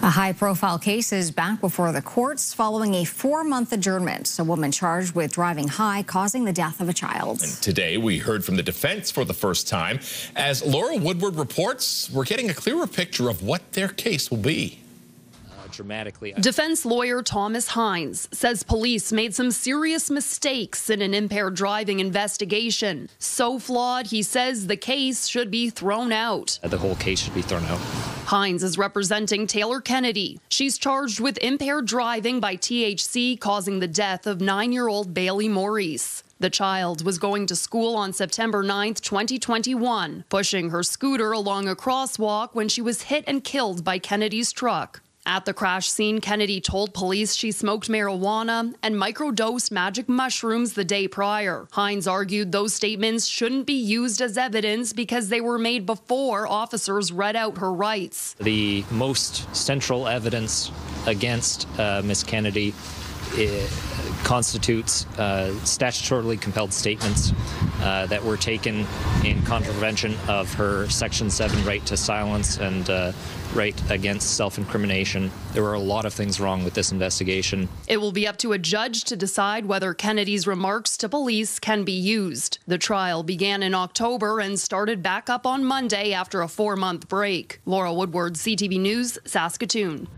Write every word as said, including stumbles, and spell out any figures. A high-profile case is back before the courts following a four-month adjournment. A woman charged with driving high, causing the death of a child. And today, we heard from the defense for the first time. As Laura Woodward reports, we're getting a clearer picture of what their case will be. Dramatically. Defense lawyer Thomas Hines says police made some serious mistakes in an impaired driving investigation. So flawed, he says the case should be thrown out. The whole case should be thrown out. Hines is representing Taylor Kennedy. She's charged with impaired driving by T H C causing the death of nine-year-old Bailey Maurice. The child was going to school on September ninth, twenty twenty-one, pushing her scooter along a crosswalk when she was hit and killed by Kennedy's truck. At the crash scene, Kennedy told police she smoked marijuana and microdosed magic mushrooms the day prior. Hines argued those statements shouldn't be used as evidence because they were made before officers read out her rights. The most central evidence against uh, Miss Kennedy constitutes uh, statutorily compelled statements uh, that were taken in contravention of her Section seven right to silence and uh, right against self-incrimination. There were a lot of things wrong with this investigation. It will be up to a judge to decide whether Kennedy's remarks to police can be used. The trial began in October and started back up on Monday after a four-month break. Laura Woodward, C T V News, Saskatoon.